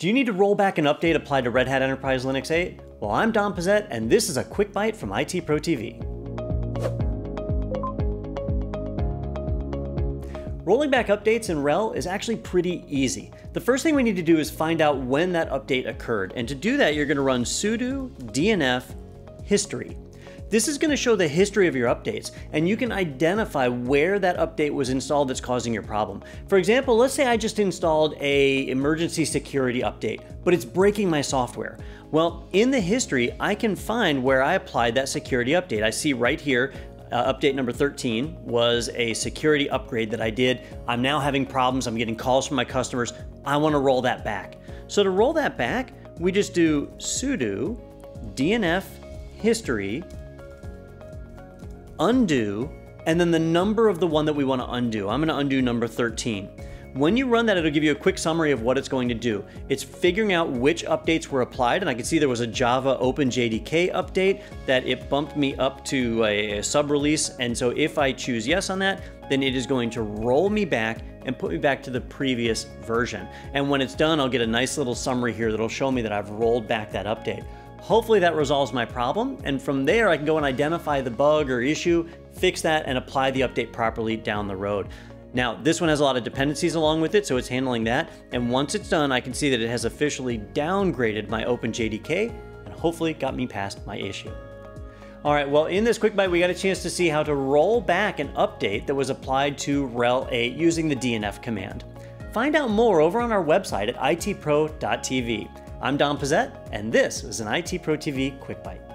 Do you need to roll back an update applied to Red Hat Enterprise Linux 8? Well, I'm Don Pezet, and this is a Quick Bite from ITProTV. Rolling back updates in RHEL is actually pretty easy. The first thing we need to do is find out when that update occurred, and to do that, you're going to run sudo dnf history. This is going to show the history of your updates, and you can identify where that update was installed that's causing your problem. For example, let's say I just installed an emergency security update, but it's breaking my software. Well, in the history, I can find where I applied that security update. I see right here, update number 13 was a security upgrade that I did. I'm now having problems. I'm getting calls from my customers. I want to roll that back. So to roll that back, we just do sudo dnf history undo, and then the number of the one that we want to undo. I'm going to undo number 13. When you run that, it'll give you a quick summary of what it's going to do. It's figuring out which updates were applied, and I can see there was a Java OpenJDK update that it bumped me up to a sub-release, and so if I choose yes on that, then it is going to roll me back and put me back to the previous version. And when it's done, I'll get a nice little summary here that'll show me that I've rolled back that update. Hopefully that resolves my problem, and from there I can go and identify the bug or issue, fix that, and apply the update properly down the road. Now, this one has a lot of dependencies along with it, so it's handling that, and once it's done, I can see that it has officially downgraded my OpenJDK and hopefully got me past my issue. All right, well, in this quick bite, we got a chance to see how to roll back an update that was applied to RHEL 8 using the dnf command. Find out more over on our website at itpro.tv. I'm Don Pezet, and this is an ITProTV Quick Bite.